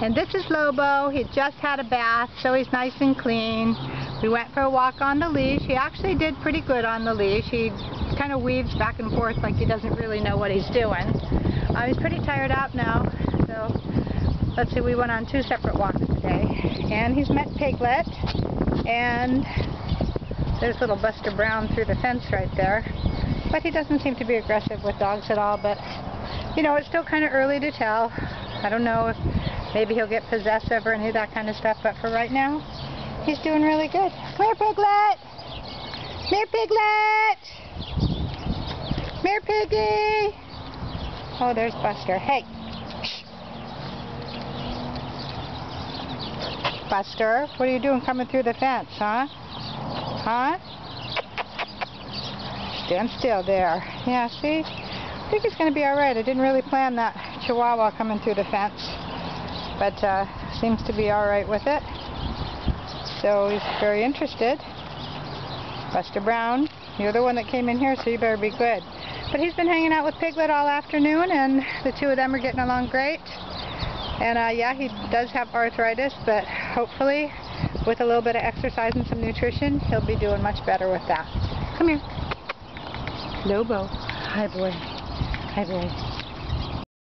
And this is Lobo. He just had a bath, so he's nice and clean. We went for a walk on the leash. He actually did pretty good on the leash. He kind of weaves back and forth like he doesn't really know what he's doing. He's pretty tired out now. So let's see, we went on two separate walks today. And he's met Piglet. And there's little Buster Brown through the fence right there. But he doesn't seem to be aggressive with dogs at all. But, you know, it's still kind of early to tell. I don't know if maybe he'll get possessive or any of that kind of stuff, but for right now, he's doing really good. Come here, Piglet! Come here, Piglet! Come here, Piggy! Oh, there's Buster. Hey! Buster, what are you doing coming through the fence, huh? Huh? Stand still there. Yeah, see? I think it's going to be alright. I didn't really plan that Chihuahua coming through the fence. But seems to be all right with it. So he's very interested. Buster Brown, you're the one that came in here, so you better be good. But he's been hanging out with Piglet all afternoon, and the two of them are getting along great. And yeah, he does have arthritis, but hopefully with a little bit of exercise and some nutrition, he'll be doing much better with that. Come here. Lobo. Hi, boy. Hi, boy.